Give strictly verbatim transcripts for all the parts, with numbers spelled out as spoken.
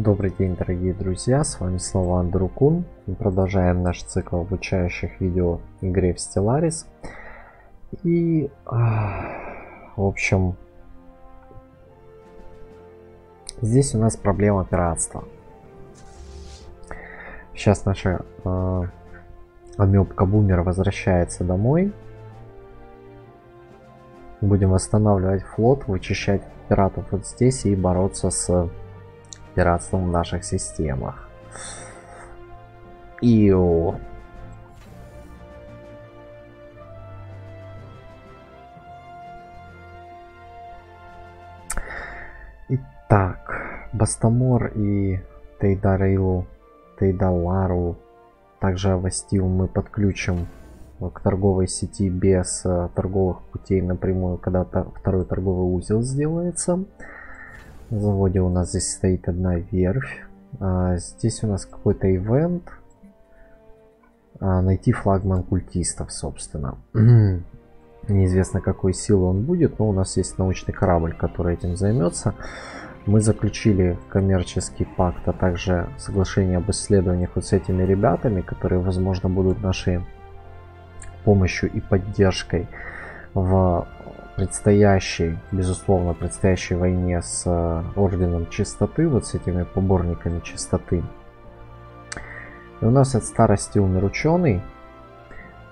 Добрый день, дорогие друзья, с вами снова Андру Кун. Мы продолжаем наш цикл обучающих видео игре в Stellaris. И, в общем, здесь у нас проблема пиратства. Сейчас наша э, Амебка Бумер возвращается домой. Будем восстанавливать флот, вычищать пиратов вот здесь и бороться с пиратством в наших системах. Ио. Итак, Бастамор и Тейда Рилу, Тейта Ларо, также Авастиум мы подключим к торговой сети без торговых путей напрямую, когда второй торговый узел сделается. В заводе у нас здесь стоит одна верфь. А, здесь у нас какой-то ивент. А, найти флагман культистов, собственно. Неизвестно, какой силы он будет, но у нас есть научный корабль, который этим займется. Мы заключили коммерческий пакт, а также соглашение об исследованиях вот с этими ребятами, которые, возможно, будут нашей помощью и поддержкой в предстоящей, безусловно, предстоящей войне с Орденом Чистоты, вот с этими поборниками Чистоты. И у нас от старости умер ученый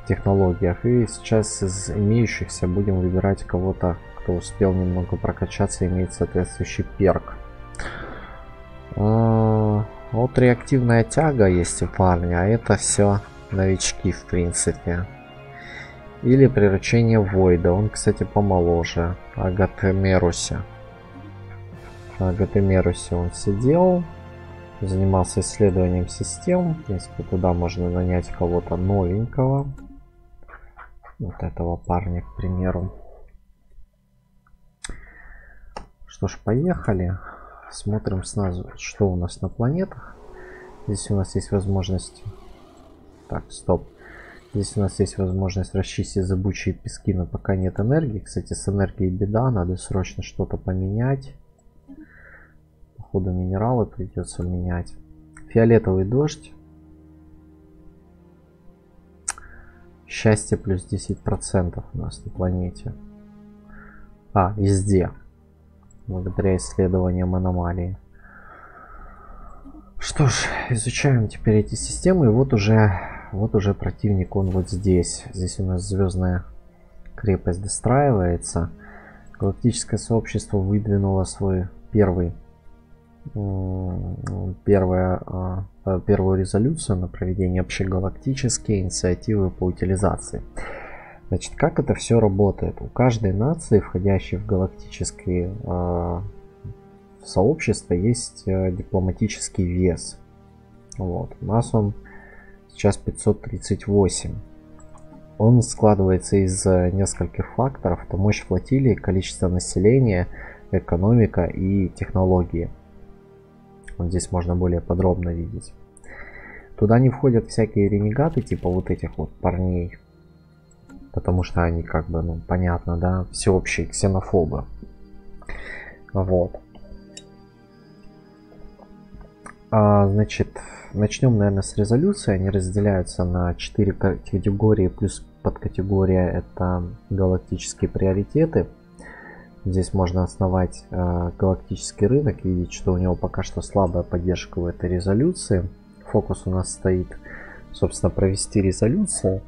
в технологиях, и сейчас из имеющихся будем выбирать кого-то, кто успел немного прокачаться и имеет соответствующий перк. Вот реактивная тяга есть у парня, а это все новички, в принципе. Или приручение Войда. Он, кстати, помоложе. Агатемерусе. Агатемерусе он сидел. Занимался исследованием систем. В принципе, туда можно нанять кого-то новенького. Вот этого парня, к примеру. Что ж, поехали. Смотрим сразу, что у нас на планетах. Здесь у нас есть возможность... Так, стоп. Здесь у нас есть возможность расчистить зыбучие пески, но пока нет энергии. Кстати, с энергией беда, надо срочно что-то поменять. Походу минералы придется менять. Фиолетовый дождь. Счастье плюс десять процентов у нас на планете. А, везде. Благодаря исследованиям аномалии. Что ж, изучаем теперь эти системы. И вот уже... Вот уже противник, он вот здесь. Здесь у нас Звездная Крепость достраивается. Галактическое сообщество выдвинуло свой первый, первая, первую резолюцию на проведение общегалактической инициативы по утилизации. Значит, как это все работает? У каждой нации, входящей в галактические сообщества, есть дипломатический вес. Вот. У нас он сейчас пятьсот тридцать восемь. Он складывается из нескольких факторов. Это мощь флотилии, количество населения, экономика и технологии. Вот здесь можно более подробно видеть. Туда не входят всякие ренегаты, типа вот этих вот парней. Потому что они как бы, ну, понятно, да, всеобщие ксенофобы. Вот. А, значит... Начнем, наверное, с резолюции. Они разделяются на четыре категории, плюс подкатегория — это галактические приоритеты. Здесь можно основать э, галактический рынок, видеть, что у него пока что слабая поддержка в этой резолюции. Фокус у нас стоит, собственно, провести резолюцию,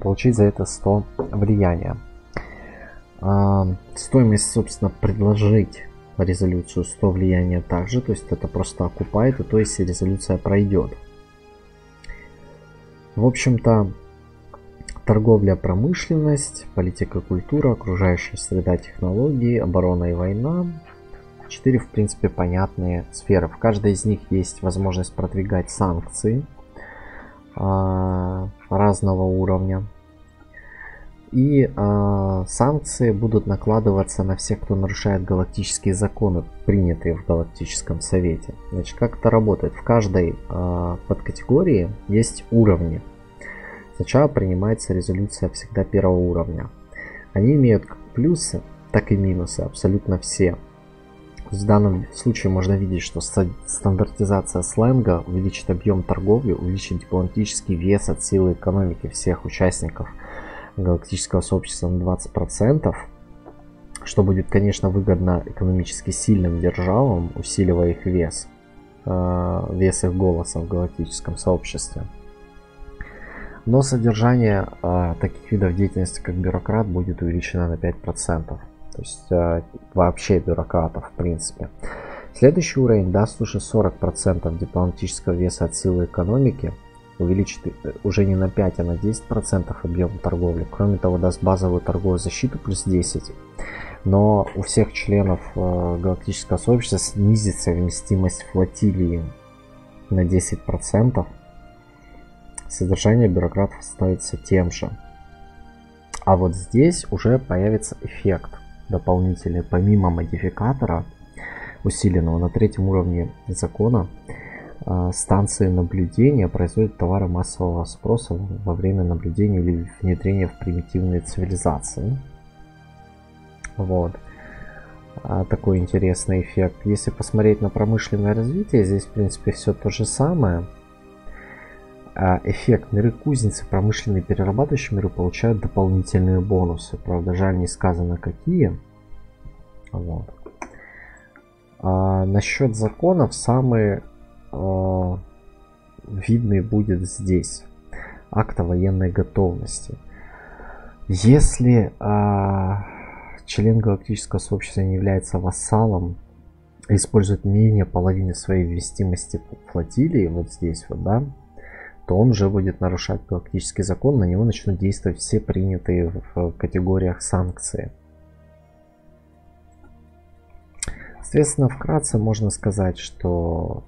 получить за это сто влияния. Э, стоимость, собственно, предложить резолюцию сто влияния также, то есть это просто окупает, и то есть резолюция пройдет. В общем-то, торговля, промышленность, политика, культура, окружающая среда, технологии, оборона и война — четыре, в принципе, понятные сферы. В каждой из них есть возможность продвигать санкции э, разного уровня. И э, санкции будут накладываться на всех, кто нарушает галактические законы, принятые в Галактическом Совете. Значит, как это работает? В каждой э, подкатегории есть уровни. Сначала принимается резолюция всегда первого уровня. Они имеют как плюсы, так и минусы, абсолютно все. В данном случае можно видеть, что стандартизация сленга увеличит объем торговли, увеличит дипломатический вес от силы экономики всех участников галактического сообщества на двадцать процентов, что будет, конечно, выгодно экономически сильным державам, усиливая их вес, вес их голоса в галактическом сообществе. Но содержание таких видов деятельности, как бюрократ, будет увеличено на пять процентов. То есть э, вообще бюрократов, в принципе. Следующий уровень даст уже сорок процентов дипломатического веса от силы экономики. Увеличит уже не на пять, а на десять процентов объем торговли. Кроме того, даст базовую торговую защиту плюс десять. Но у всех членов э, галактического сообщества снизится вместимость флотилии на десять процентов. Содержание бюрократов становится тем же. А вот здесь уже появится эффект дополнительный, помимо модификатора усиленного на третьем уровне закона. Станции наблюдения производят товары массового спроса во время наблюдения или внедрения в примитивные цивилизации. Вот такой интересный эффект. Если посмотреть на промышленное развитие, здесь в принципе все то же самое. Эффект миры кузницы, промышленные и перерабатывающие миры получают дополнительные бонусы. Правда, жаль, не сказано какие. Вот. А насчет законов самые а, видные будет здесь. Акт о военной готовности. Если а, член галактического сообщества не является вассалом, использует менее половины своей вместимости флотилии, вот здесь вот, да, то он уже будет нарушать галактический закон, на него начнут действовать все принятые в категориях санкции. Соответственно, вкратце можно сказать, что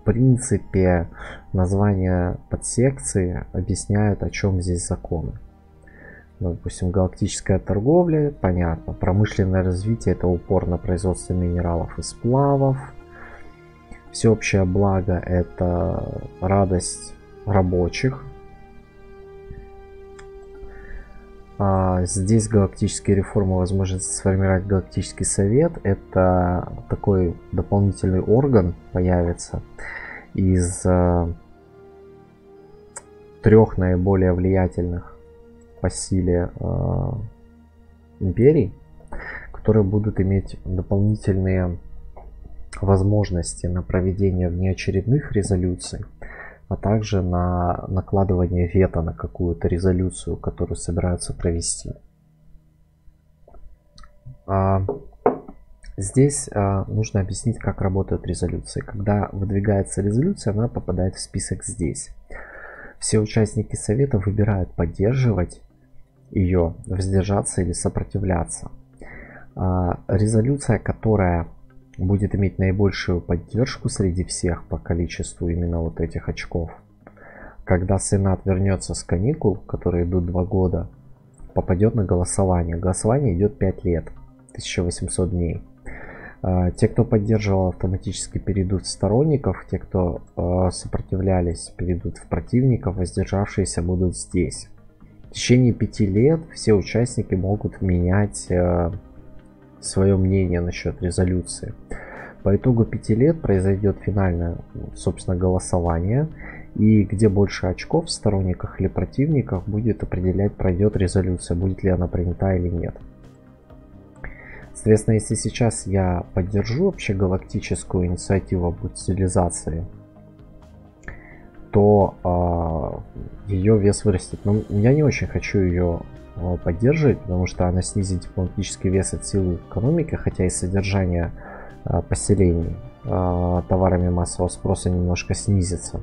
в принципе названия подсекции объясняют, о чем здесь законы. Ну, допустим, галактическая торговля, понятно, промышленное развитие — это упор на производство минералов и сплавов. Всеобщее благо — это радость рабочих. А здесь галактические реформы, возможность сформировать галактический совет. Это такой дополнительный орган появится из а, трех наиболее влиятельных по силе а, империй, которые будут иметь дополнительные возможности на проведение внеочередных резолюций, а также на накладывание вето на какую-то резолюцию, которую собираются провести. А здесь а, нужно объяснить, как работают резолюции. Когда выдвигается резолюция, она попадает в список здесь. Все участники совета выбирают поддерживать ее, воздержаться или сопротивляться. А резолюция, которая будет иметь наибольшую поддержку среди всех по количеству именно вот этих очков. Когда Сенат вернется с каникул, которые идут два года, попадет на голосование. Голосование идет пять лет, тысяча восемьсот дней. Те, кто поддерживал, автоматически перейдут в сторонников, те, кто сопротивлялись, перейдут в противников, воздержавшиеся будут здесь. В течение пяти лет все участники могут менять свое мнение насчет резолюции. По итогу пяти лет произойдет финальное, собственно, голосование, и где больше очков в сторонниках или противниках, будет определять, пройдет резолюция, будет ли она принята или нет. Соответственно, если сейчас я поддержу общегалактическую инициативу об утилизации, то э, ее вес вырастет. Но я не очень хочу ее поддерживать, потому что она снизит дипломатический вес от силы экономики, хотя и содержание э, поселений э, товарами массового спроса немножко снизится.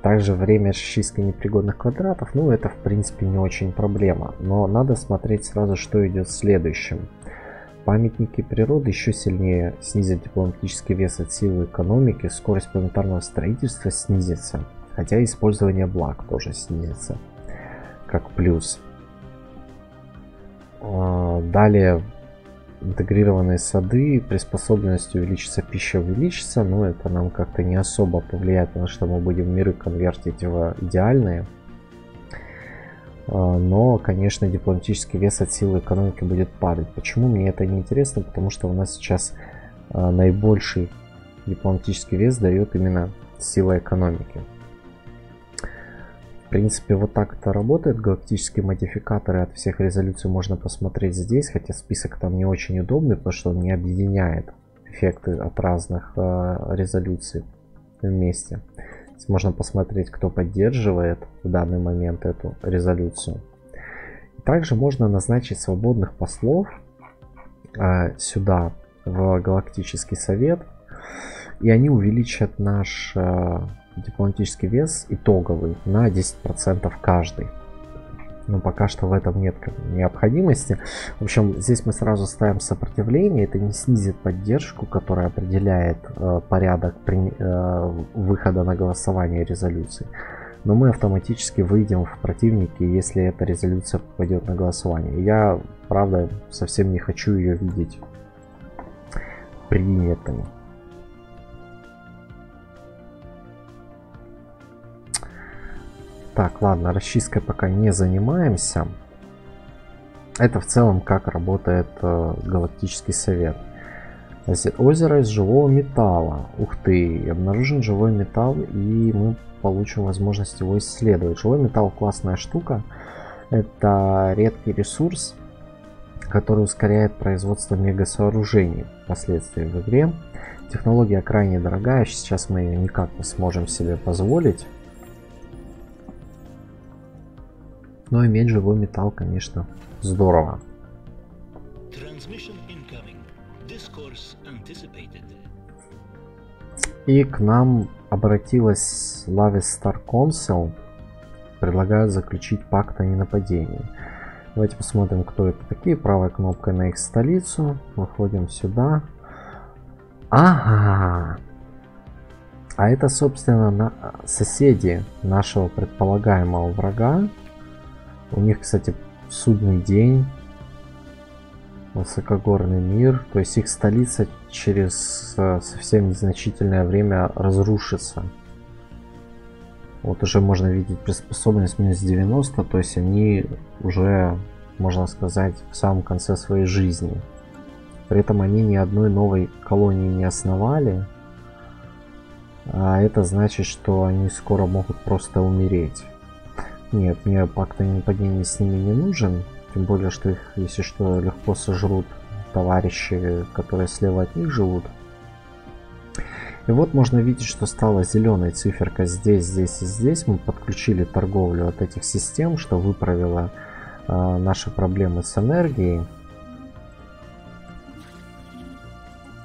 Также время счистки непригодных квадратов, ну это в принципе не очень проблема, но надо смотреть сразу, что идет следующим. Памятники природы еще сильнее снизят дипломатический вес от силы экономики, скорость планетарного строительства снизится, хотя использование благ тоже снизится, как плюс. Далее интегрированные сады, приспособленность увеличится, пища увеличится, но это нам как-то не особо повлияет, потому что мы будем миры конвертить в идеальные. но, конечно, дипломатический вес от силы экономики будет падать. Почему мне это не интересно? Потому что у нас сейчас наибольший дипломатический вес дает именно сила экономики. В принципе, вот так это работает. Галактические модификаторы от всех резолюций можно посмотреть здесь, хотя список там не очень удобный, потому что он не объединяет эффекты от разных э, резолюций вместе. Здесь можно посмотреть, кто поддерживает в данный момент эту резолюцию. Также можно назначить свободных послов э, сюда, в Галактический Совет, и они увеличат наш э, дипломатический вес итоговый на десять процентов каждый. Но пока что в этом нет необходимости. В общем, здесь мы сразу ставим сопротивление. Это не снизит поддержку, которая определяет э, порядок при, э, выхода на голосование резолюции. Но мы автоматически выйдем в противники, если эта резолюция попадет на голосование. Я, правда, совсем не хочу ее видеть принятыми. Так, ладно, расчисткой пока не занимаемся. Это в целом как работает э, Галактический Совет. Озеро из живого металла. Ух ты, обнаружен живой металл, и мы получим возможность его исследовать. Живой металл классная штука. Это редкий ресурс, который ускоряет производство мегасооружений впоследствии в игре. Технология крайне дорогая, сейчас мы ее никак не сможем себе позволить. Но иметь живой металл, конечно, здорово. И к нам обратилась Левистар Консул. Предлагают заключить пакт о ненападении. Давайте посмотрим, кто это такие. Правой кнопкой на их столицу. Выходим сюда. Ага! А это, собственно, на... соседи нашего предполагаемого врага. У них, кстати, судный день, высокогорный мир, то есть их столица через совсем незначительное время разрушится. Вот уже можно видеть приспособленность минус девяносто, то есть они уже, можно сказать, в самом конце своей жизни. При этом они ни одной новой колонии не основали, а это значит, что они скоро могут просто умереть. Нет, мне пакт о ненападении с ними не нужен, тем более, что их, если что, легко сожрут товарищи, которые слева от них живут. И вот можно видеть, что стала зеленой циферка здесь, здесь и здесь. Мы подключили торговлю от этих систем, что выправило э, наши проблемы с энергией.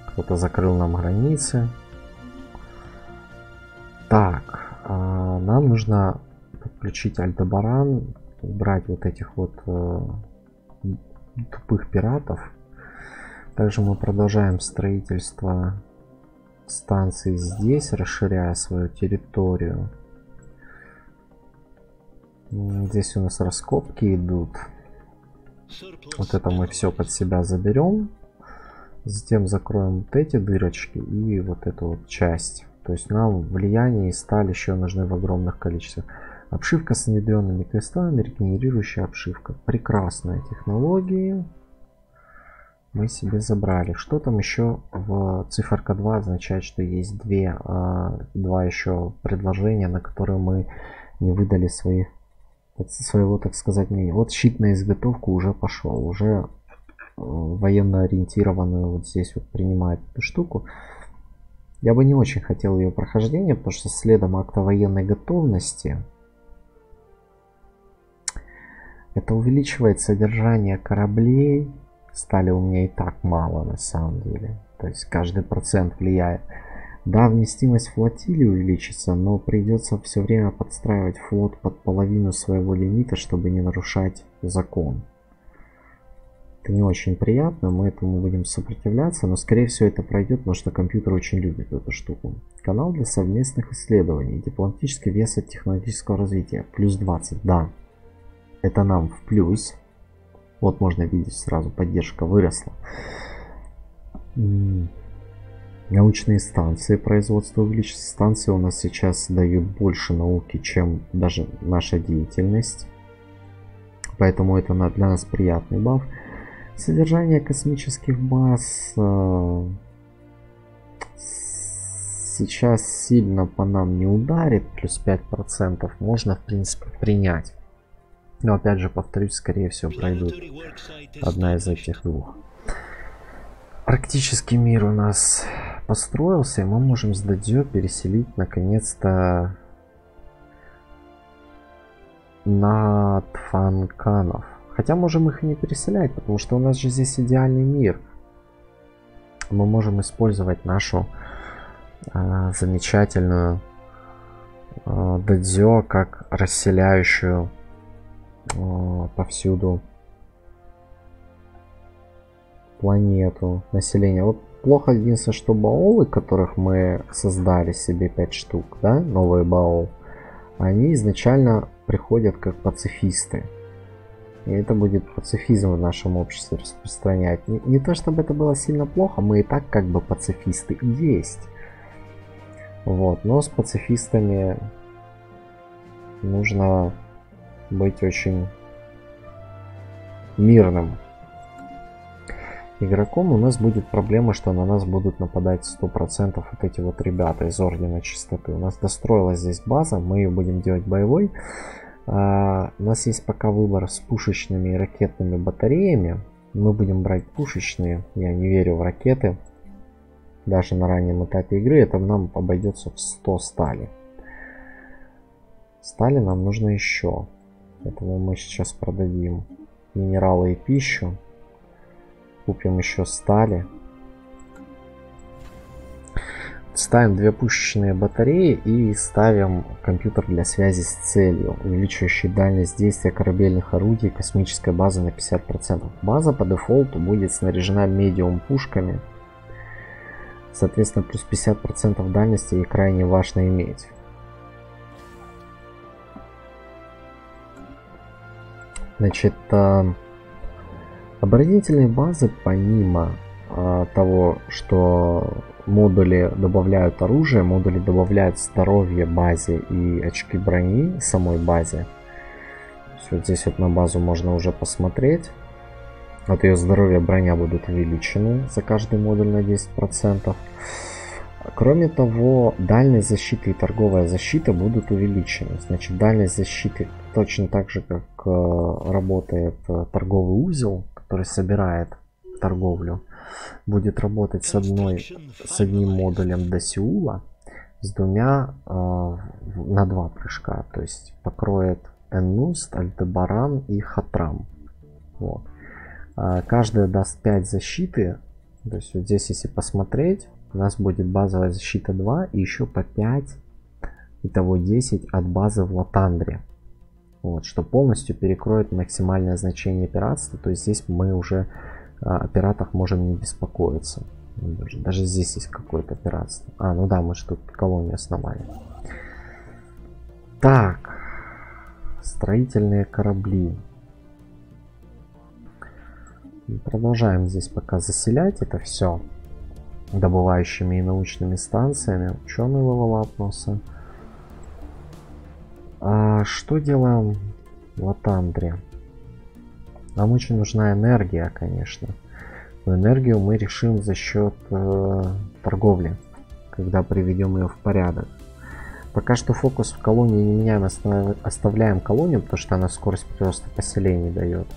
Кто-то закрыл нам границы. Так, э, нам нужно... подключить Альдебаран, убрать вот этих вот э, тупых пиратов. Также мы продолжаем строительство станции здесь, расширяя свою территорию. Здесь у нас раскопки идут. Вот это мы все под себя заберем. Затем закроем вот эти дырочки и вот эту вот часть. То есть нам влияние и сталь еще нужны в огромных количествах. Обшивка с внедренными кристаллами, регенерирующая обшивка. Прекрасная технология. Мы себе забрали. Что там еще в циферка два означает, что есть две, два еще предложения, на которые мы не выдали своих, своего, так сказать, мнения. Вот щит на изготовку уже пошел. Уже военно ориентированную вот здесь вот принимает эту штуку. Я бы не очень хотел ее прохождения, потому что следом акта военной готовности... Это увеличивает содержание кораблей. Стали у меня и так мало на самом деле. То есть каждый процент влияет. Да, вместимость флотилии увеличится, но придется все время подстраивать флот под половину своего лимита, чтобы не нарушать закон. Это не очень приятно, мы этому будем сопротивляться, но скорее всего это пройдет, потому что компьютер очень любит эту штуку. Канал для совместных исследований. Дипломатический вес от технологического развития. Плюс двадцать, да. Это нам в плюс. Вот можно видеть сразу, поддержка выросла. Научные станции производства увеличится. Станции у нас сейчас дают больше науки, чем даже наша деятельность. поэтому это для нас приятный баф. Содержание космических баз сейчас сильно по нам не ударит, плюс пять процентов можно в принципе принять. Но опять же повторюсь, скорее всего пройдут одна из этих двух. Практически мир у нас построился, и мы можем с Додзё переселить наконец-то на Тфанканов. Хотя можем их и не переселять, потому что у нас же здесь идеальный мир. Мы можем использовать нашу э, замечательную э, Додзё как расселяющую э, повсюду планету, население. Вот плохо единственное, что баолы, которых мы создали себе пять штук, да, новые баол, они изначально приходят как пацифисты. И это будет пацифизм в нашем обществе распространять. Не, не то, чтобы это было сильно плохо, мы и так как бы пацифисты и есть. Вот, но с пацифистами нужно быть очень мирным. Игроком у нас будет проблема, что на нас будут нападать сто процентов вот эти вот ребята из Ордена Чистоты. У нас достроилась здесь база, мы ее будем делать боевой. А, у нас есть пока выбор с пушечными и ракетными батареями. Мы будем брать пушечные, я не верю в ракеты. Даже на раннем этапе игры это нам обойдется в сто стали. Стали нам нужно еще. Поэтому мы сейчас продадим минералы и пищу. Купим еще стали. Ставим две пушечные батареи и ставим компьютер для связи с целью, увеличивающий дальность действия корабельных орудий космической базы на пятьдесят процентов. База по дефолту будет снаряжена медиум пушками. Соответственно, плюс пятьдесят процентов дальности ей крайне важно иметь. Значит... Оборонительные базы, помимо э, того, что модули добавляют оружие, модули добавляют здоровье базе и очки брони самой базе. Вот здесь вот на базу можно уже посмотреть. От ее здоровья броня будут увеличены за каждый модуль на десять процентов. Кроме того, дальность защиты и торговая защита будут увеличены. Значит, дальность защиты точно так же, как э, работает э, торговый узел, который собирает торговлю, будет работать с одной с одним модулем до Сеула, с двумя э, на два прыжка, то есть покроет Энуст, Альдебаран и Хатрам. Вот. Э, каждая даст пять защиты, то есть вот здесь если посмотреть, у нас будет базовая защита два и еще по пять, итого десять от базы в Латандре. Вот, что полностью перекроет максимальное значение пиратства, то есть здесь мы уже а, о пиратах можем не беспокоиться. Даже, даже здесь есть какое-то пиратство. А, ну да, мы же тут колонию основали. Так, строительные корабли. Продолжаем здесь пока заселять это все добывающими и научными станциями. Ученый левелапнулся. А что делаем в Латандре? Нам очень нужна энергия, конечно. Но энергию мы решим за счет э, торговли, когда приведем ее в порядок. Пока что фокус в колонии не меняем, оставляем колонию, потому что она скорость прироста поселений дает.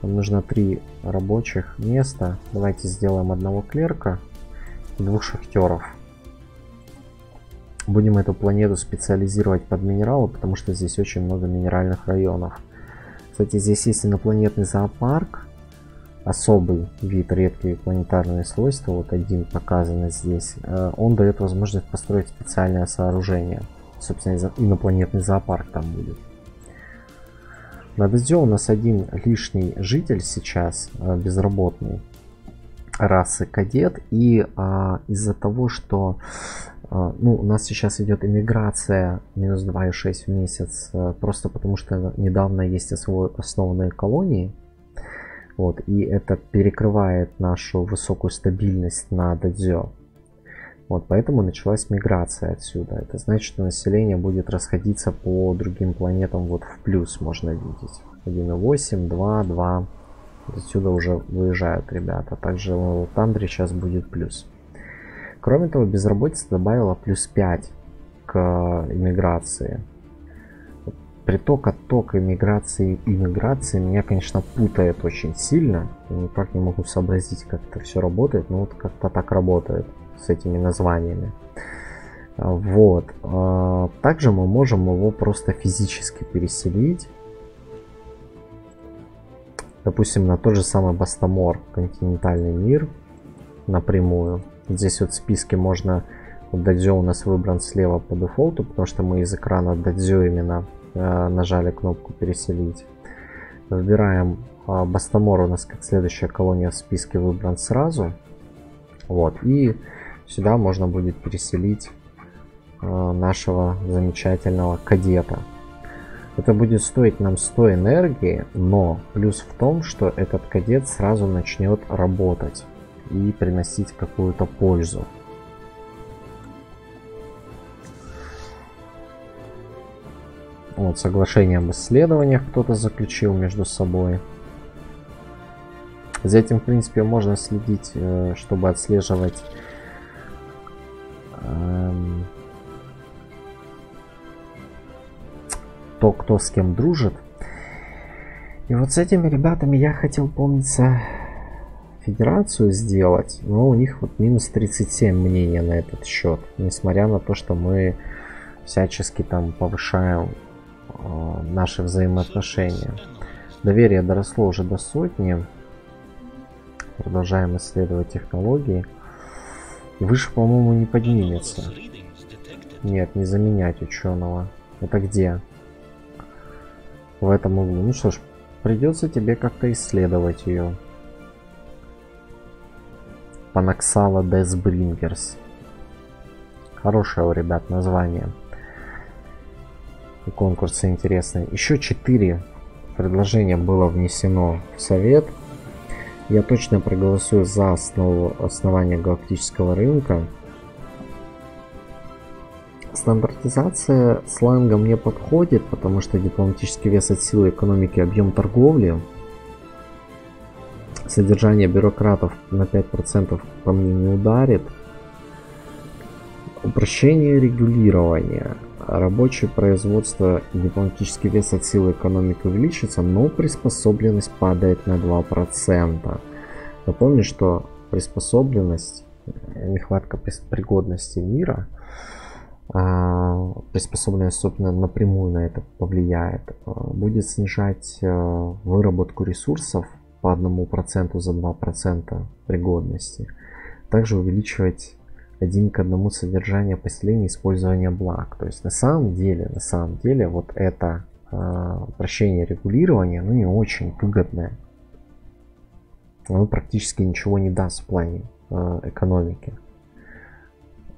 Нам нужно три рабочих места. Давайте сделаем одного клерка и двух шахтеров. Будем эту планету специализировать под минералы, потому что здесь очень много минеральных районов. Кстати, здесь есть инопланетный зоопарк. Особый вид, редкие планетарные свойства. Вот один показан здесь. Он дает возможность построить специальное сооружение. Собственно, инопланетный зоопарк там будет. На Додзё у нас один лишний житель сейчас, безработный. Расы кадет. И а, из-за того, что... Ну, у нас сейчас идет иммиграция минус два и шесть в месяц, просто потому что недавно есть основанные колонии. Вот, и это перекрывает нашу высокую стабильность на Додзё. Вот, поэтому началась миграция отсюда. Это значит, что население будет расходиться по другим планетам, вот в плюс можно видеть. один восемь, два, два. Отсюда уже выезжают ребята. Также в Латандре сейчас будет плюс. Кроме того, безработица добавила плюс пять к иммиграции. Приток, отток, иммиграции, иммиграции меня, конечно, путает очень сильно. Я никак не могу сообразить, как это все работает, но вот как-то так работает с этими названиями. Вот. Также мы можем его просто физически переселить. Допустим, на тот же самый Бастамор, континентальный мир, напрямую. Здесь вот в списке можно... Вот Додзё у нас выбран слева по дефолту, потому что мы из экрана Додзё именно... нажали кнопку переселить. Выбираем Бастамор, у нас как следующая колония в списке выбран сразу. Вот, и сюда можно будет переселить нашего замечательного кадета. Это будет стоить нам сто энергии, но плюс в том, что этот кадет сразу начнет работать и приносить какую-то пользу. Вот, соглашение об исследованиях кто-то заключил между собой. За этим, в принципе, можно следить, чтобы отслеживать то, кто с кем дружит. И вот с этими ребятами я хотел, помнится, федерацию сделать, но у них вот минус тридцать семь мнения на этот счет, несмотря на то, что мы всячески там повышаем наши взаимоотношения. Доверие доросло уже до сотни. Продолжаем исследовать технологии. И выше, по-моему, не поднимется. Нет, не заменять ученого. Это где? В этом углу. Ну что ж, придется тебе как-то исследовать ее. Панаксала Десблингерс. Хорошее у ребят название. И конкурсы интересные. Еще четыре предложения было внесено в совет. Я точно проголосую за основу основания галактического рынка. Стандартизация сланга мне подходит, потому что дипломатический вес от силы экономики, объем торговли. Содержание бюрократов на пять процентов по мне не ударит. Упрощение регулирования. Рабочее производство, дипломатический вес от силы экономики увеличится, но приспособленность падает на два процента. Напомню, что приспособленность, нехватка пригодности мира, приспособленность, собственно, напрямую на это повлияет, будет снижать выработку ресурсов по одному проценту за два процента пригодности, также увеличивать один к одному содержание поселения, использование благ. То есть на самом деле, на самом деле, вот это э, упрощение регулирования, ну, не очень выгодное. Оно практически ничего не даст в плане э, экономики.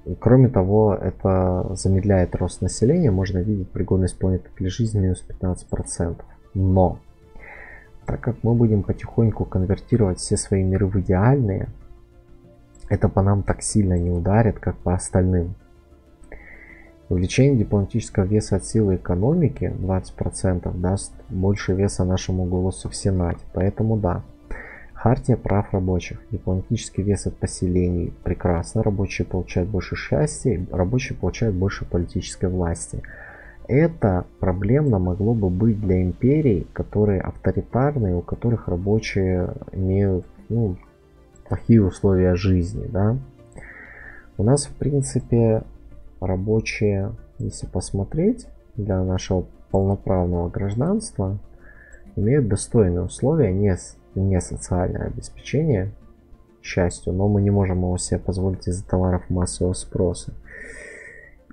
И, кроме того, это замедляет рост населения. Можно видеть пригодность планеты для жизни минус пятнадцать процентов. Но, так как мы будем потихоньку конвертировать все свои миры в идеальные, это по нам так сильно не ударит, как по остальным. Увеличение дипломатического веса от силы экономики двадцать процентов даст больше веса нашему голосу в Сенате. Поэтому да. Хартия прав рабочих. Дипломатический вес от поселений прекрасно. Рабочие получают больше счастья. Рабочие получают больше политической власти. Это проблемно могло бы быть для империй, которые авторитарные, у которых рабочие имеют... Ну, плохие условия жизни, да. У нас, в принципе, рабочие, если посмотреть, для нашего полноправного гражданства имеют достойные условия, не, не социальное обеспечение, к счастью, но мы не можем его себе позволить из-за товаров массового спроса.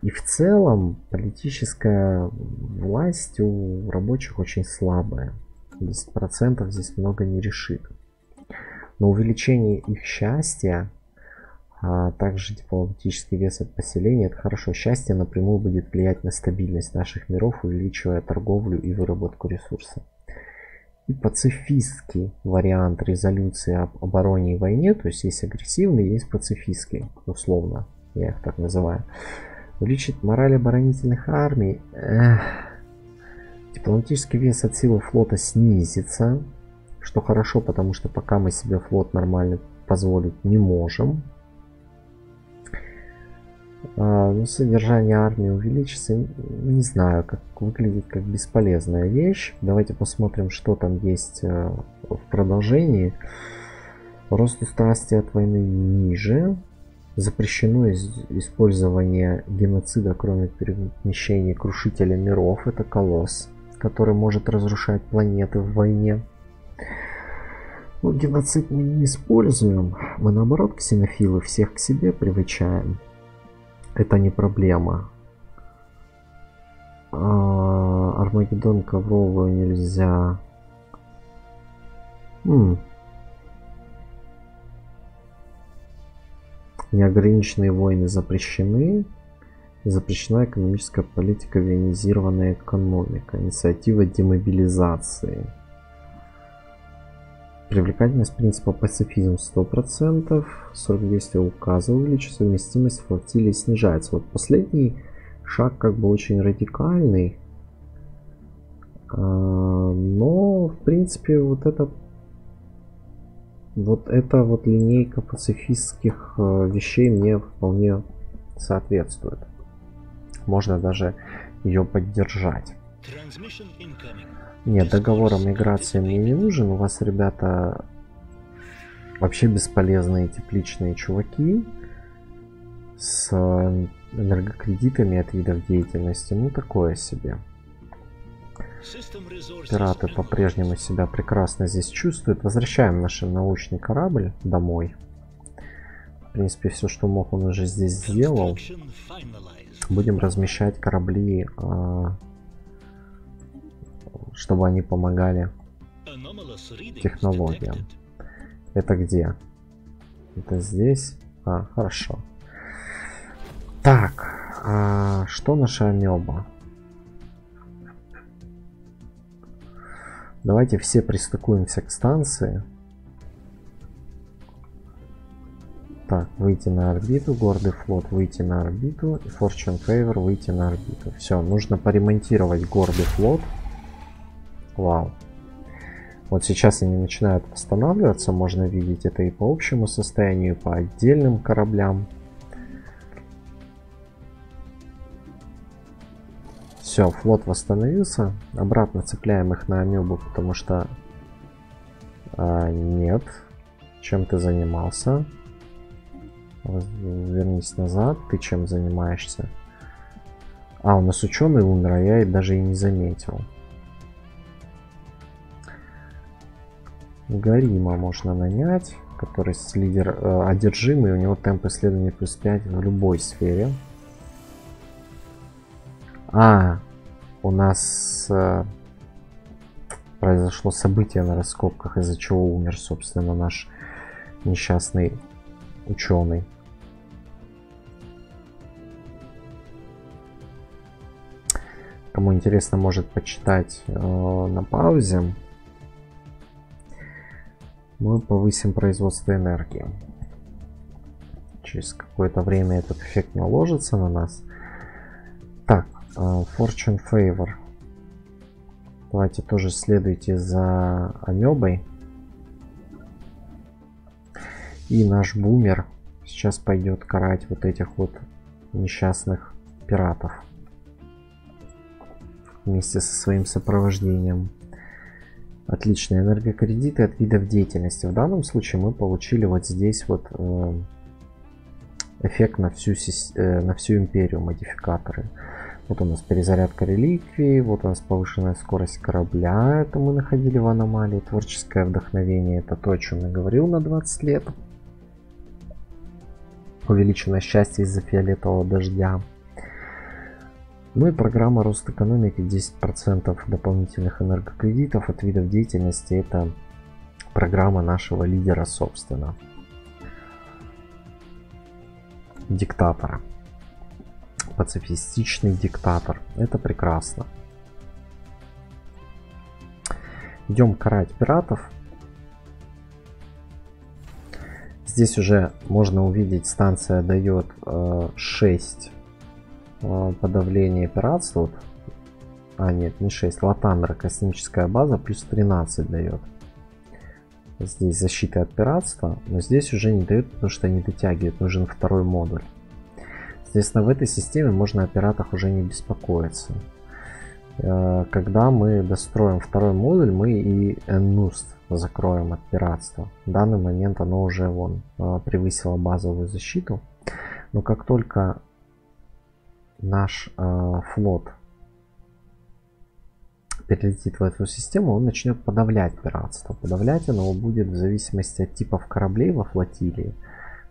И в целом политическая власть у рабочих очень слабая. десять процентов здесь много не решит. Но увеличение их счастья, а также дипломатический вес от поселения, это хорошо. Счастье напрямую будет влиять на стабильность наших миров, увеличивая торговлю и выработку ресурсов. И пацифистский вариант резолюции об обороне и войне, то есть есть агрессивный, есть пацифистский, условно, я их так называю. Увеличить мораль оборонительных армий... Эх. Дипломатический вес от силы флота снизится, что хорошо, потому что пока мы себе флот нормально позволить не можем. А, содержание армии увеличится. Не знаю, как выглядит как бесполезная вещь. Давайте посмотрим, что там есть а, в продолжении. Рост страсти от войны ниже. Запрещено использование геноцида, кроме перемещения крушителя миров. Это колосс, который может разрушать планеты в войне. Но геноцид мы не используем. Мы наоборот ксенофилы, всех к себе привычаем. Это не проблема. А, Армагеддон ковровую нельзя. М-м. Неограниченные войны запрещены. Запрещена экономическая политика, военизированная экономика. Инициатива демобилизации. Привлекательность принципа пацифизм сто процентов. Срок действия указа увеличивается. Совместимость флотилии снижается. Вот последний шаг как бы очень радикальный. Но в принципе вот это... Вот эта вот линейка пацифистских вещей мне вполне соответствует. Можно даже ее поддержать. Нет, договор о миграции мне не нужен. У вас, ребята, вообще бесполезные тепличные чуваки с энергокредитами от видов деятельности. Ну, такое себе. Пираты по-прежнему себя прекрасно здесь чувствуют. Возвращаем наш научный корабль домой. В принципе, все, что мог, он уже здесь сделал. Будем размещать корабли, чтобы они помогали технологиям. Это где? Это здесь? А, хорошо. Так, что наша амеба? Давайте все пристыкуемся к станции. Так, выйти на орбиту, гордый флот, выйти на орбиту, и Fortune Favor выйти на орбиту. Все, нужно поремонтировать гордый флот. Вау. Вот сейчас они начинают восстанавливаться, можно видеть это и по общему состоянию, и по отдельным кораблям. Все, флот восстановился. Обратно цепляем их на амебу, потому что а, нет. Чем ты занимался? Вернись назад. Ты чем занимаешься? А, у нас ученый умер, а я и даже и не заметил. Гарима можно нанять, который лидер э, одержимый. У него темп исследования плюс пять в любой сфере. А, у нас э, произошло событие на раскопках, из-за чего умер, собственно, наш несчастный ученый. Кому интересно, может почитать э, на паузе. Мы повысим производство энергии. Через какое-то время этот эффект наложится на нас. Так, Fortune Favor. Давайте тоже следуйте за амебой. И наш бумер сейчас пойдет карать вот этих вот несчастных пиратов. Вместе со своим сопровождением. Отлично, энергокредиты от видов деятельности. В данном случае мы получили вот здесь вот э, эффект на всю, э, на всю империю, модификаторы. Вот у нас перезарядка реликвии, вот у нас повышенная скорость корабля, это мы находили в аномалии. Творческое вдохновение, это то, о чем я говорил, на двадцать лет. Увеличенное счастье из-за фиолетового дождя. Ну и программа рост экономики, десять процентов дополнительных энергокредитов от видов деятельности. Это программа нашего лидера, собственно. Диктатора. Пацифистичный диктатор. Это прекрасно. Идем карать пиратов. Здесь уже можно увидеть, станция дает э, шесть... подавление пиратства. А, нет, не шесть. Латандра, космическая база, плюс тринадцать дает. Здесь защита от пиратства, но здесь уже не дают, потому что не дотягивает. Нужен второй модуль. Соответственно, в этой системе можно о пиратах уже не беспокоиться. Когда мы достроим второй модуль, мы и Энуст закроем от пиратства. В данный момент оно уже вон превысило базовую защиту. Но как только наш флот перелетит в эту систему, он начнет подавлять пиратство. Подавлять оно будет в зависимости от типов кораблей во флотилии.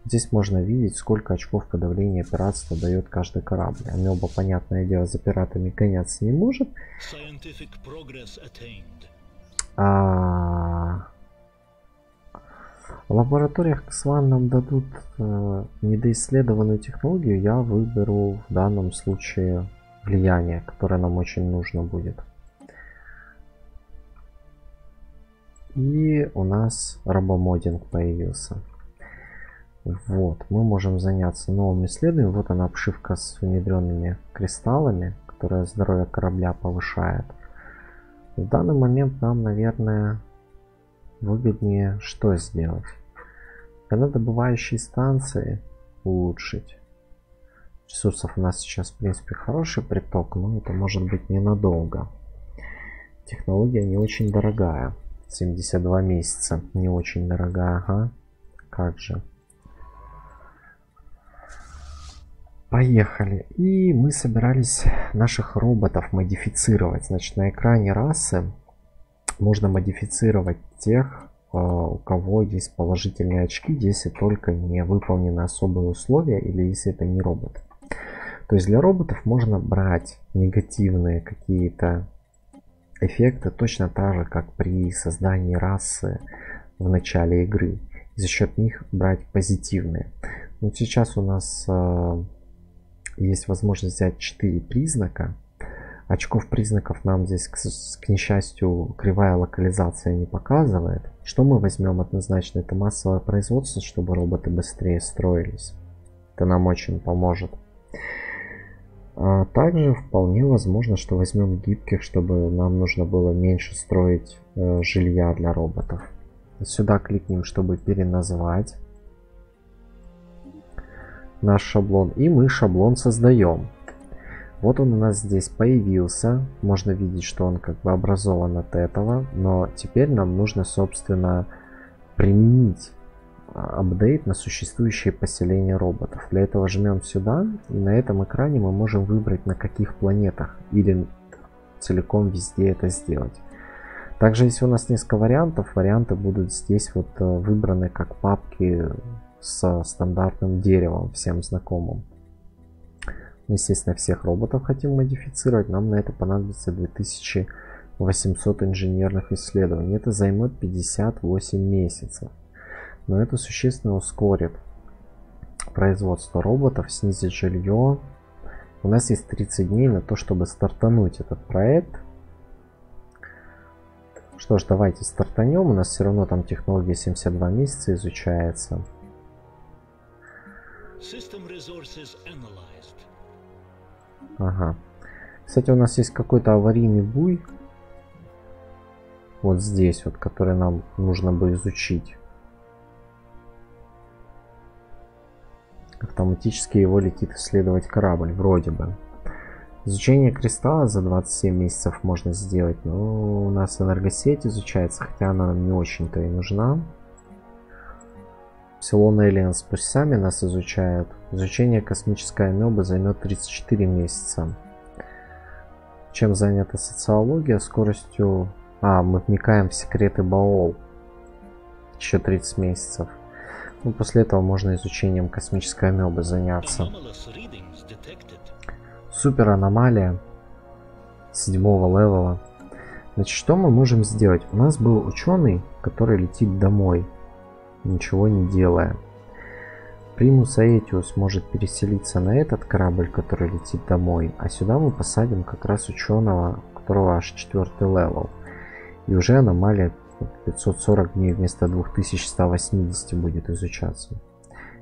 Здесь можно видеть, сколько очков подавления пиратства дает каждый корабль. Амеба, понятное дело, за пиратами гоняться не может. А... В лабораториях Ксван нам дадут э, недоисследованную технологию. Я выберу в данном случае влияние, которое нам очень нужно будет. И у нас робомодинг появился. Вот, мы можем заняться новым исследованием. Вот она, обшивка с внедренными кристаллами, которая здоровье корабля повышает. В данный момент нам, наверное, выгоднее что сделать? Горнодобывающие станции улучшить. Ресурсов у нас сейчас, в принципе, хороший приток, но это может быть ненадолго. Технология не очень дорогая. семьдесят два месяца. Не очень дорогая, ага. Как же. Поехали. И мы собирались наших роботов модифицировать. Значит, на экране расы можно модифицировать тех, у кого есть положительные очки, если только не выполнены особые условия или если это не робот. То есть для роботов можно брать негативные какие-то эффекты, точно так же, как при создании расы в начале игры. За счет них брать позитивные. Но сейчас у нас... есть возможность взять четыре признака. Очков признаков нам здесь, к, к несчастью, кривая локализация не показывает. Что мы возьмем однозначно? Это массовое производство, чтобы роботы быстрее строились. Это нам очень поможет. А также вполне возможно, что возьмем гибких, чтобы нам нужно было меньше строить э, жилья для роботов. Сюда кликнем, чтобы переназвать наш шаблон, и мы шаблон создаем. Вот он у нас здесь появился. Можно видеть, что он как бы образован от этого, но теперь нам нужно, собственно, применить апдейт на существующие поселения роботов. Для этого жмем сюда, и на этом экране мы можем выбрать, на каких планетах, или целиком везде это сделать. Также, если у нас несколько вариантов, варианты будут здесь вот выбраны как папки с стандартным деревом, всем знакомым. Мы, естественно, всех роботов хотим модифицировать. Нам на это понадобится две тысячи восемьсот инженерных исследований. Это займет пятьдесят восемь месяцев. Но это существенно ускорит производство роботов, снизит жилье. У нас есть тридцать дней на то, чтобы стартануть этот проект. Что ж, давайте стартанем. У нас все равно там технология семьдесят два месяца изучается. Ага. Кстати, у нас есть какой-то аварийный буй. Вот здесь вот, который нам нужно бы изучить. Автоматически его летит исследовать корабль, вроде бы. Изучение кристалла за двадцать семь месяцев можно сделать. Но у нас энергосеть изучается, хотя она нам не очень-то и нужна. Псилон Элиан с пульсами нас изучают. Изучение космической амебы займет тридцать четыре месяца. Чем занята социология? Скоростью... А, мы вникаем в секреты Баол. Еще тридцать месяцев. Ну, после этого можно изучением космической амебы заняться. Супер аномалия седьмого левела. Значит, что мы можем сделать? У нас был ученый, который летит домой, ничего не делая. Примус Аэтиус может переселиться на этот корабль, который летит домой, а сюда мы посадим как раз ученого, у которого аж четвертый левел. И уже аномалия пятьсот сорок дней вместо две тысячи сто восемьдесят будет изучаться.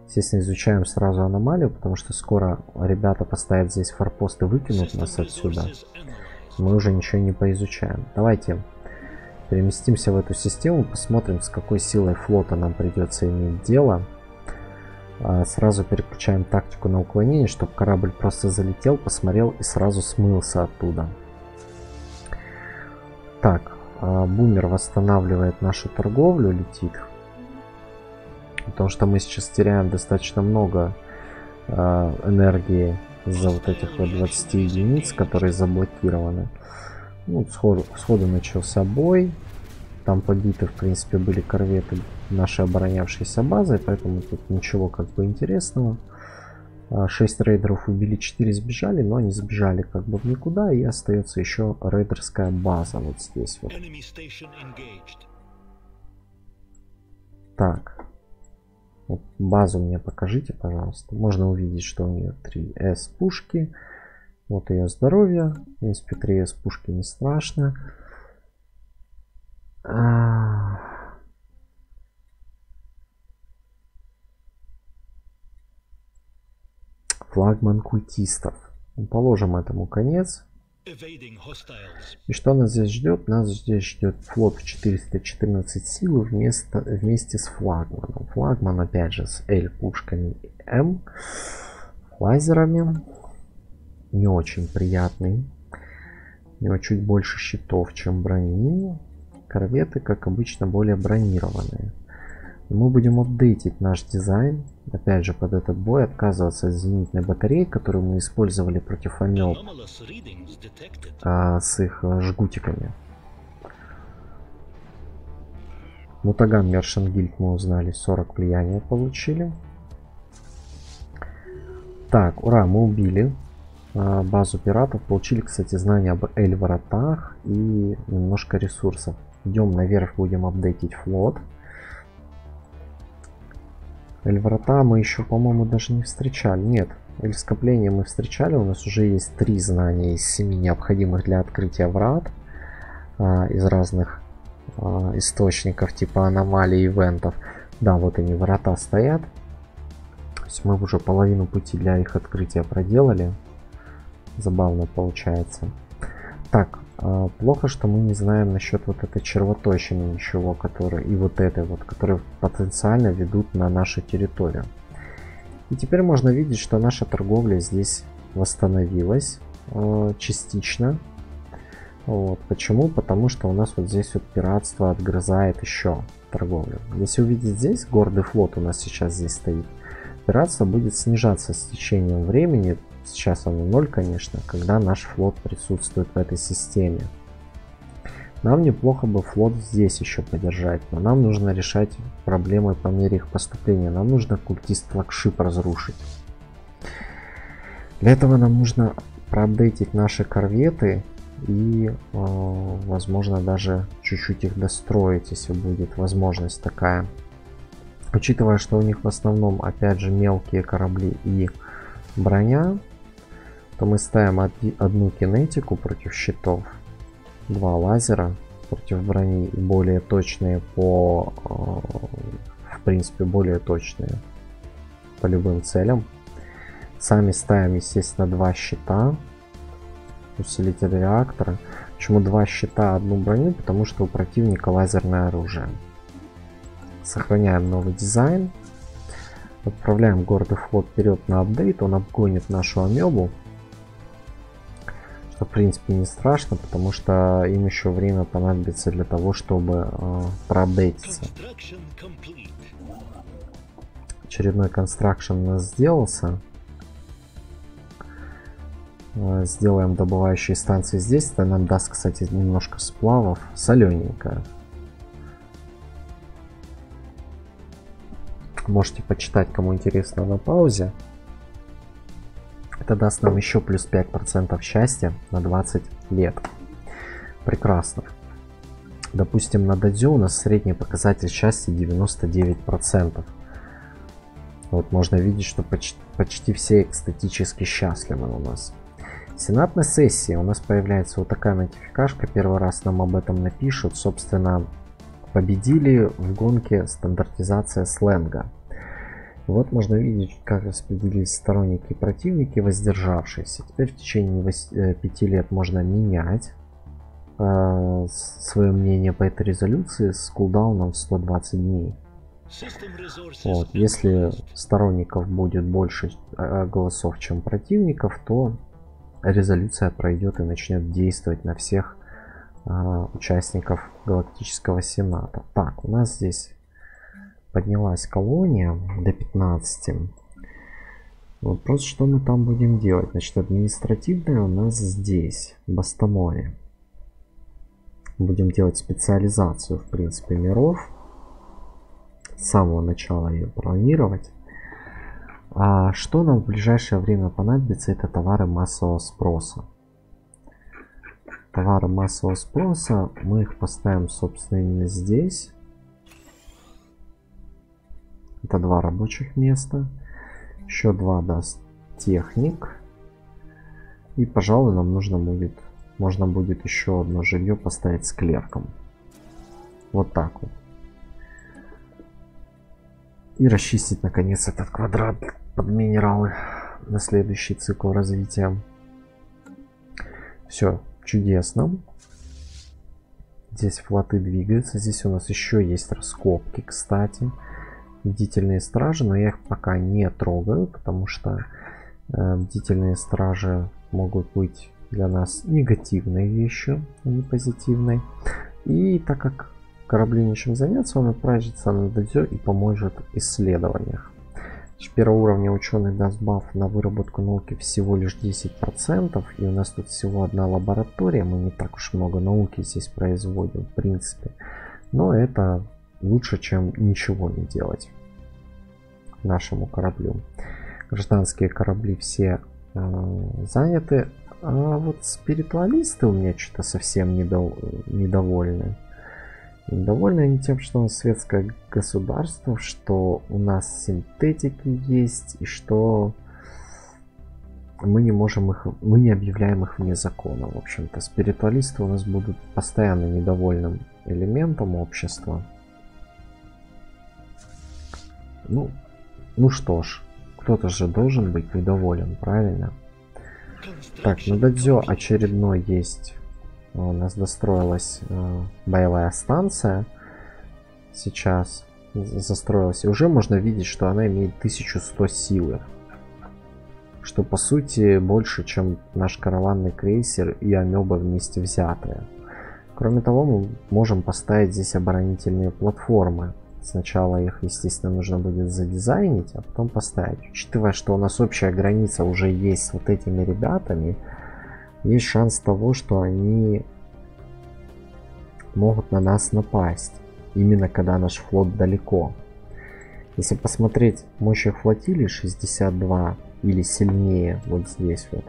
Естественно, изучаем сразу аномалию, потому что скоро ребята поставят здесь форпост и выкинут нас отсюда. мы уже ничего не поизучаем. Давайте переместимся в эту систему, посмотрим, с какой силой флота нам придется иметь дело. Сразу переключаем тактику на уклонение, чтобы корабль просто залетел, посмотрел и сразу смылся оттуда. Так, Бумер восстанавливает нашу торговлю, летит. Потому что мы сейчас теряем достаточно много энергии за вот этих вот двадцать единиц, которые заблокированы. Ну, сходу, сходу начался бой. Там побиты, в принципе, были корветы нашей оборонявшейся базы, поэтому тут ничего как бы интересного. шесть рейдеров убили, четыре сбежали, но они сбежали как бы в никуда, и остается еще рейдерская база вот здесь вот. Так, вот базу мне покажите, пожалуйста. Можно увидеть, что у нее три эс пушки. Вот ее здоровье. В принципе, три эс пушки не страшно. А... Флагман культистов. Положим этому конец. И что нас здесь ждет? Нас здесь ждет флот в четыреста четырнадцать сил вместо, вместе с флагманом. Флагман опять же с L пушками и М лазерами. Не очень приятный. У него чуть больше щитов, чем брони. Корветы, как обычно, более бронированные. Мы будем апдейтить наш дизайн. Опять же, под этот бой отказываться от зенитной батареи, которую мы использовали против Амеб а, с их жгутиками. Мутаган Мершенгильд мы узнали, сорок влияния получили. Так, ура, мы убили базу пиратов, получили, кстати, знания об эль-воротах и немножко ресурсов. Идем наверх, будем апдейтить флот. Эль-ворота мы еще, по-моему, даже не встречали. Нет, эль-скопление мы встречали, у нас уже есть три знания из семи необходимых для открытия врат а, из разных а, источников, типа аномалий, ивентов. Да, вот они, ворота стоят. То есть мы уже половину пути для их открытия проделали. Забавно получается. Так, э, плохо, что мы не знаем насчет вот этой червоточины ничего, которые, и вот этой вот, которые потенциально ведут на нашу территорию. И теперь можно видеть, что наша торговля здесь восстановилась э, частично. Вот. Почему? Потому что у нас вот здесь вот пиратство отгрызает еще торговлю. Если увидеть здесь, гордый флот у нас сейчас здесь стоит, пиратство будет снижаться с течением времени. Сейчас оно ноль, конечно, когда наш флот присутствует в этой системе. Нам неплохо бы флот здесь еще поддержать, но нам нужно решать проблемы по мере их поступления. Нам нужно культист флагшип разрушить. Для этого нам нужно проапдейтить наши корветы и, э, возможно, даже чуть-чуть их достроить, если будет возможность такая. Учитывая, что у них в основном, опять же, мелкие корабли и броня, то мы ставим одну кинетику против щитов, два лазера против брони и более точные по, в принципе, более точные по любым целям. Сами ставим, естественно, два щита, усилитель реактора. Почему два щита, одну броню? Потому что у противника лазерное оружие. Сохраняем новый дизайн. Отправляем гордый флот вперед на апдейт, он обгонит нашу амебу, что в принципе не страшно, потому что им еще время понадобится для того, чтобы э, проапдейтиться. Очередной констракшн у нас сделался. Э, сделаем добывающие станции здесь, это нам даст, кстати, немножко сплавов, солененькая. Можете почитать, кому интересно, на паузе. Это даст нам еще плюс пять процентов счастья на двадцать лет. Прекрасно. Допустим, на Додзё у нас средний показатель счастья девяносто девять процентов. Вот можно видеть, что почти, почти все экстатически счастливы у нас. Сенат на сессии. У нас появляется вот такая нотификашка. Первый раз нам об этом напишут. Собственно, победили в гонке стандартизация сленга. Вот можно видеть, как распределились сторонники и противники, воздержавшиеся. Теперь в течение пяти лет можно менять э, свое мнение по этой резолюции с кулдауном в сто двадцать дней. Вот. Если сторонников будет больше э, голосов, чем противников, то резолюция пройдет и начнет действовать на всех э, участников Галактического Сената. Так, у нас здесь поднялась колония до пятнадцати. Вопрос, что мы там будем делать. Значит, административное у нас здесь, в Бастаморе. Будем делать специализацию, в принципе, миров. С самого начала ее планировать. А что нам в ближайшее время понадобится, это товары массового спроса. Товары массового спроса, мы их поставим, собственно, именно здесь. Это два рабочих места. Еще два даст техник. И, пожалуй, нам нужно будет... Можно будет еще одно жилье поставить с клерком. Вот так вот. И расчистить, наконец, этот квадрат под минералы на следующий цикл развития. Все, чудесно. Здесь флоты двигаются. Здесь у нас еще есть раскопки, кстати. Бдительные стражи, но я их пока не трогаю, потому что э, бдительные стражи могут быть для нас негативной вещью, а не позитивной. И так как корабли нечем заняться, он отправится на Додзё и поможет в исследованиях. Первого уровня ученый даст баф на выработку науки всего лишь десять процентов. И у нас тут всего одна лаборатория. Мы не так уж много науки здесь производим, в принципе. Но это лучше, чем ничего не делать нашему кораблю. Гражданские корабли все э, заняты. А вот спиритуалисты у меня что-то совсем недов... недовольны. Недовольны они тем, что у нас светское государство, что у нас синтетики есть, и что мы не можем их, мы не объявляем их вне закона. В общем-то, спиритуалисты у нас будут постоянно недовольным элементом общества. Ну, ну что ж, кто-то же должен быть недоволен, правильно? Так, на Додзё очередной есть. У нас достроилась э, боевая станция. Сейчас застроилась. И уже можно видеть, что она имеет тысячу сто силы. Что, по сути, больше, чем наш караванный крейсер и Амеба вместе взятые. Кроме того, мы можем поставить здесь оборонительные платформы. Сначала их, естественно, нужно будет задизайнить, а потом поставить. Учитывая, что у нас общая граница уже есть с вот этими ребятами, есть шанс того, что они могут на нас напасть. Именно когда наш флот далеко. Если посмотреть мощь флотилии шестьдесят два или сильнее, вот здесь вот.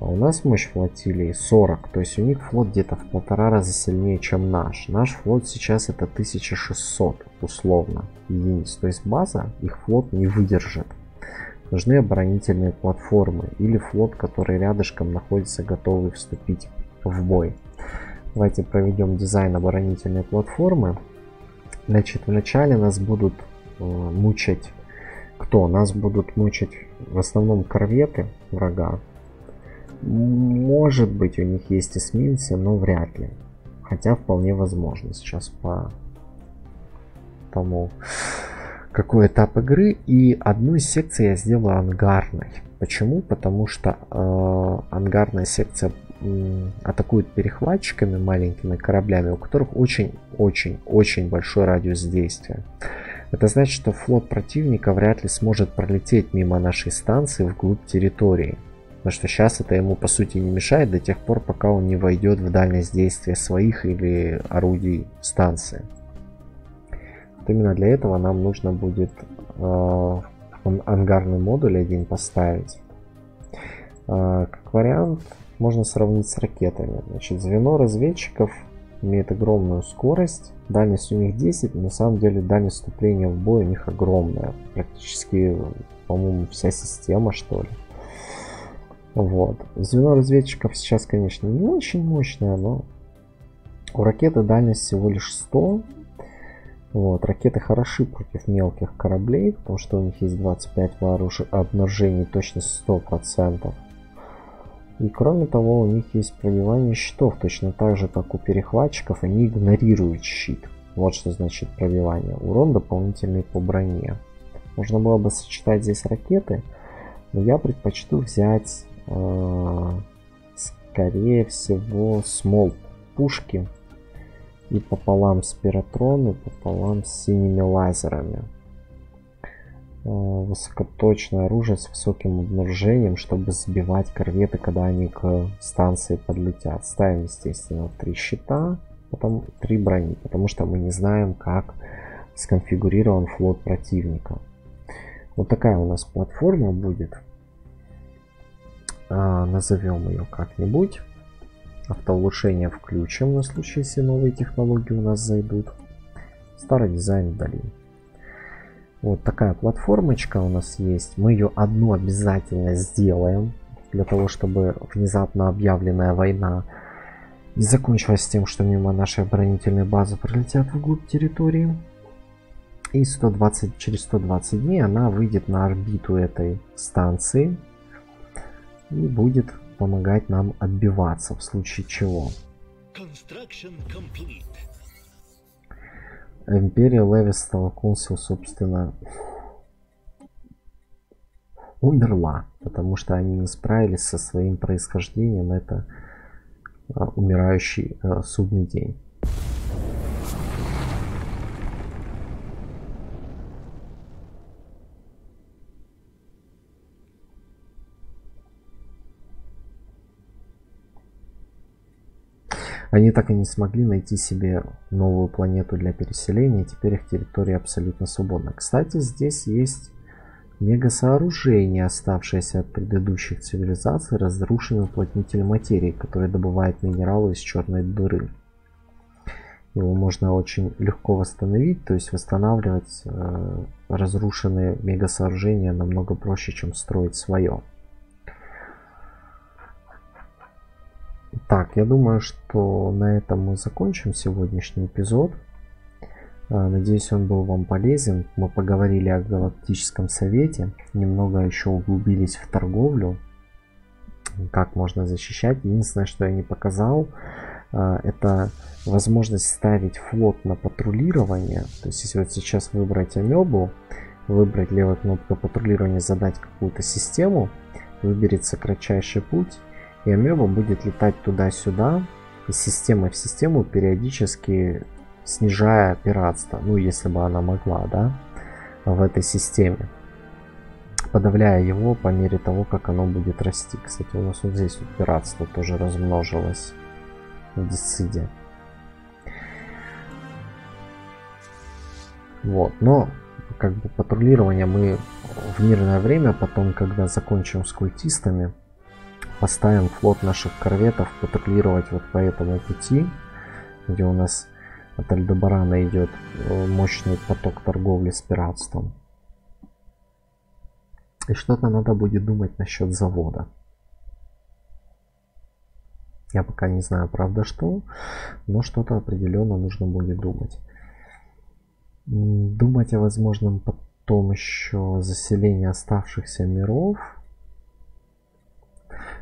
А у нас мощь флотилии сорок, то есть у них флот где-то в полтора раза сильнее, чем наш. Наш флот сейчас это тысяча шестьсот, условно, единиц. То есть база их флот не выдержит. Нужны оборонительные платформы или флот, который рядышком находится, готовый вступить в бой. Давайте проведем дизайн оборонительной платформы. Значит, вначале нас будут э, мучать кто? Нас будут мучать в основном корветы врага. Может быть, у них есть эсминцы, но вряд ли. Хотя вполне возможно сейчас по тому, какой этап игры. И одну из секций я сделаю ангарной. Почему? Потому что э, ангарная секция э, атакует перехватчиками, маленькими кораблями, у которых очень-очень-очень большой радиус действия. Это значит, что флот противника вряд ли сможет пролететь мимо нашей станции вглубь территории. Потому что сейчас это ему по сути не мешает до тех пор, пока он не войдет в дальность действия своих или орудий станции. Вот именно для этого нам нужно будет э, ангарный модуль один поставить. Э, как вариант можно сравнить с ракетами. Значит, звено разведчиков имеет огромную скорость. Дальность у них десять, но на самом деле дальность вступления в бой у них огромная. Практически, по-моему, вся система, что ли. Вот. Звено разведчиков сейчас, конечно, не очень мощное, но у ракеты дальность всего лишь сто. Вот. Ракеты хороши против мелких кораблей, потому что у них есть двадцать пять вооружений, обнаружений точность сто процентов. И кроме того, у них есть пробивание щитов, точно так же, как у перехватчиков, они игнорируют щит. Вот что значит пробивание. Урон дополнительный по броне. Можно было бы сочетать здесь ракеты, но я предпочту взять, э, скорее всего, смол пушки. И пополам с пиротроном, пополам с синими лазерами. Высокоточное оружие с высоким обнаружением, чтобы сбивать корветы, когда они к станции подлетят. Ставим, естественно, три щита, потом три брони, потому что мы не знаем, как сконфигурирован флот противника. Вот такая у нас платформа будет. А, назовем ее как-нибудь. Автоулучшение включим на случай, если новые технологии у нас зайдут. Старый дизайн удалим. Вот такая платформочка у нас есть. Мы ее одну обязательно сделаем. Для того, чтобы внезапно объявленная война не закончилась тем, что мимо нашей оборонительной базы пролетят вглубь территории. И сто двадцать, через сто двадцать дней она выйдет на орбиту этой станции. И будет помогать нам отбиваться, в случае чего. Империя Левистар Консул, собственно, умерла, потому что они не справились со своим происхождением. Это а, умирающий а, судный день. Они так и не смогли найти себе новую планету для переселения. Теперь их территория абсолютно свободна. Кстати, здесь есть мегасооружение, оставшееся от предыдущих цивилизаций, разрушенный уплотнитель материи, который добывает минералы из черной дыры. Его можно очень легко восстановить, то есть восстанавливать э, разрушенные мегасооружения намного проще, чем строить свое. Так, я думаю, что на этом мы закончим сегодняшний эпизод. Надеюсь, он был вам полезен. Мы поговорили о Галактическом Совете, немного еще углубились в торговлю, как можно защищать. Единственное, что я не показал, это возможность ставить флот на патрулирование. То есть, если вот сейчас выбрать Амебу, выбрать левую кнопку патрулирования, задать какую-то систему, выберется кратчайший путь. И Амеба будет летать туда-сюда, из системы в систему, периодически снижая пиратство. Ну, если бы она могла, да, в этой системе. Подавляя его по мере того, как оно будет расти. Кстати, у нас вот здесь вот пиратство тоже размножилось в Дисциде. Вот, но как бы патрулирование мы в мирное время, потом, когда закончим с культистами, поставим флот наших корветов патрулировать вот по этому пути, где у нас от Альдебарана идет мощный поток торговли с пиратством. И что-то надо будет думать насчет завода. Я пока не знаю, правда, что, но что-то определенно нужно будет думать. Думать о возможном потом еще заселении оставшихся миров.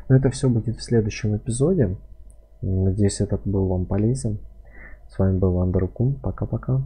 Но это все будет в следующем эпизоде. Надеюсь, этот был вам полезен. С вами был Андру Кун. Пока-пока.